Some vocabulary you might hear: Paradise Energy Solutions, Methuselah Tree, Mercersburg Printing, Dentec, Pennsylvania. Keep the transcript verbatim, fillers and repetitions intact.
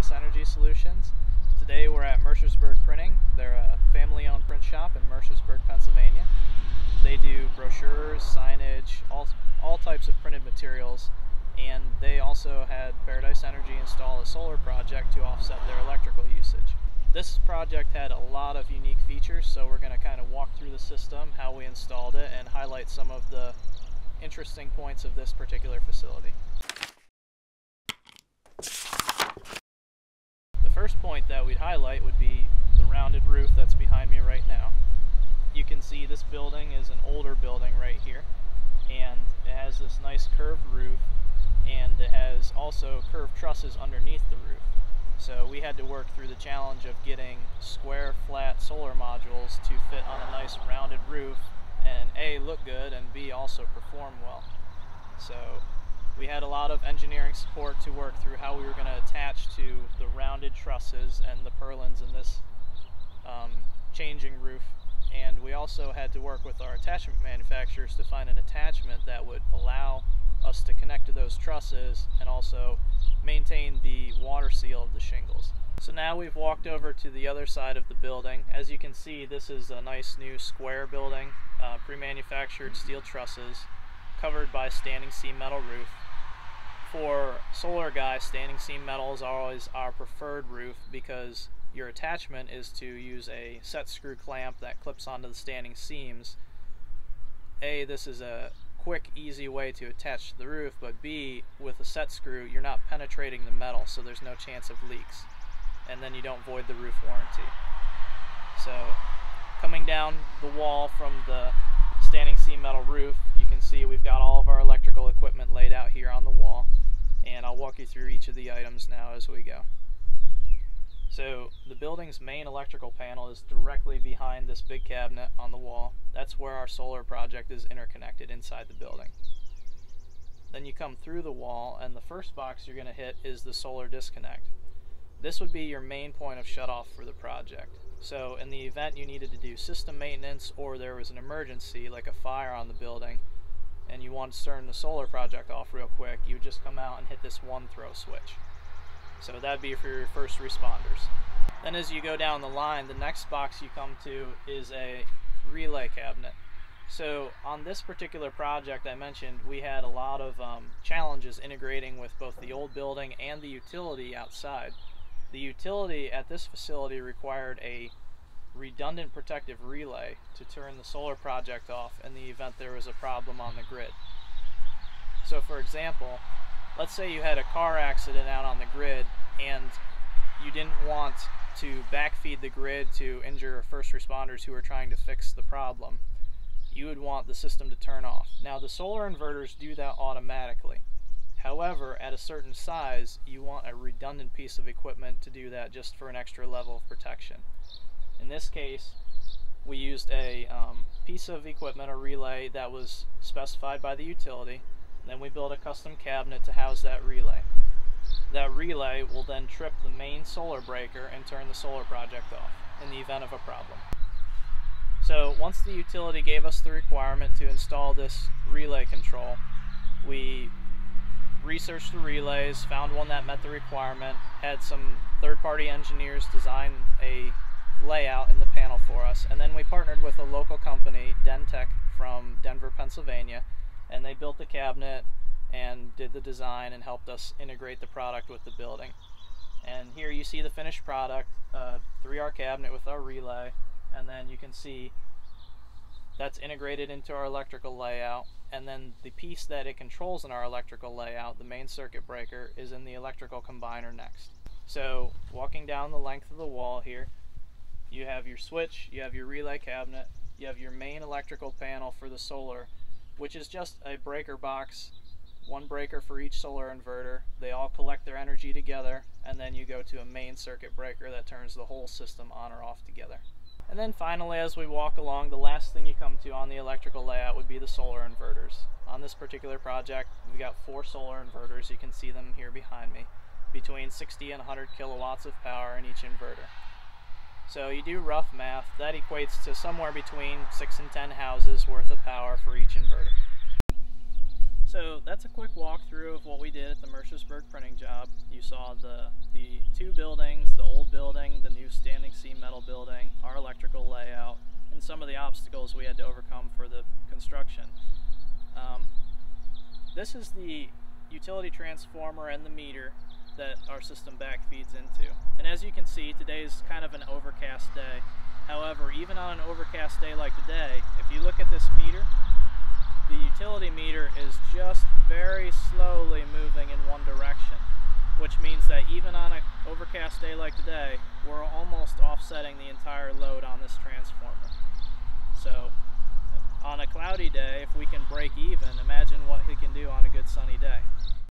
Paradise Energy Solutions. Today we're at Mercersburg Printing. They're a family-owned print shop in Mercersburg, Pennsylvania. They do brochures, signage, all, all types of printed materials, and they also had Paradise Energy install a solar project to offset their electrical usage. This project had a lot of unique features, so we're going to kind of walk through the system, how we installed it, and highlight some of the interesting points of this particular facility. The first point that we'd highlight would be the rounded roof that's behind me right now. You can see this building is an older building right here, and it has this nice curved roof, and it has also curved trusses underneath the roof. So we had to work through the challenge of getting square flat solar modules to fit on a nice rounded roof and A, look good, and B, also perform well. So we had a lot of engineering support to work through how we were going to attach to the rounded trusses and the purlins in this um, changing roof. And we also had to work with our attachment manufacturers to find an attachment that would allow us to connect to those trusses and also maintain the water seal of the shingles. So now we've walked over to the other side of the building. As you can see, this is a nice new square building, uh, pre-manufactured steel trusses covered by standing seam metal roof. For solar guys, standing seam metals are always our preferred roof because your attachment is to use a set screw clamp that clips onto the standing seams. A, this is a quick, easy way to attach to the roof, but B, with a set screw, you're not penetrating the metal, so there's no chance of leaks, and then you don't void the roof warranty. So coming down the wall from the standing seam metal roof, you can see we've got all of our electrical equipment laid out here on the wall, and I'll walk you through each of the items now as we go. So the building's main electrical panel is directly behind this big cabinet on the wall. That's where our solar project is interconnected inside the building. Then you come through the wall, and the first box you're going to hit is the solar disconnect. This would be your main point of shutoff for the project. So in the event you needed to do system maintenance or there was an emergency like a fire on the building and you wanted to turn the solar project off real quick, you would just come out and hit this one throw switch. So that'd be for your first responders. Then as you go down the line, the next box you come to is a relay cabinet. So on this particular project I mentioned, we had a lot of um, challenges integrating with both the old building and the utility outside. The utility at this facility required a redundant protective relay to turn the solar project off in the event there was a problem on the grid. So for example, let's say you had a car accident out on the grid and you didn't want to backfeed the grid to injure first responders who are trying to fix the problem. You would want the system to turn off. Now the solar inverters do that automatically. However, at a certain size, you want a redundant piece of equipment to do that just for an extra level of protection. In this case, we used a um, piece of equipment, a relay, that was specified by the utility. Then we build a custom cabinet to house that relay. That relay will then trip the main solar breaker and turn the solar project off in the event of a problem. So once the utility gave us the requirement to install this relay control, we researched the relays, found one that met the requirement, had some third-party engineers design a layout in the panel for us, and then we partnered with a local company, Dentec, from Denver, Pennsylvania, and they built the cabinet and did the design and helped us integrate the product with the building. And here you see the finished product, uh, three R cabinet with our relay, and then you can see that's integrated into our electrical layout, and then the piece that it controls in our electrical layout, the main circuit breaker, is in the electrical combiner next. So walking down the length of the wall here, you have your switch, you have your relay cabinet, you have your main electrical panel for the solar, which is just a breaker box, one breaker for each solar inverter. They all collect their energy together, and then you go to a main circuit breaker that turns the whole system on or off together. And then finally, as we walk along, the last thing you come to on the electrical layout would be the solar inverters. On this particular project, we've got four solar inverters. You can see them here behind me, between sixty and one hundred kilowatts of power in each inverter. So you do rough math, that equates to somewhere between six and ten houses worth of power for each inverter. So that's a quick walkthrough of what we did at the Mercersburg printing job. You saw the, the two buildings, the old building, the new standing seam metal building, our electrical layout, and some of the obstacles we had to overcome for the construction. Um, this is the utility transformer and the meter that our system back feeds into. And as you can see, today is kind of an overcast day. However, even on an overcast day like today, if you look at this meter, the utility meter is just very slowly moving in one direction, which means that even on an overcast day like today, we're almost offsetting the entire load on this transformer. So on a cloudy day, if we can break even, imagine what it can do on a good sunny day.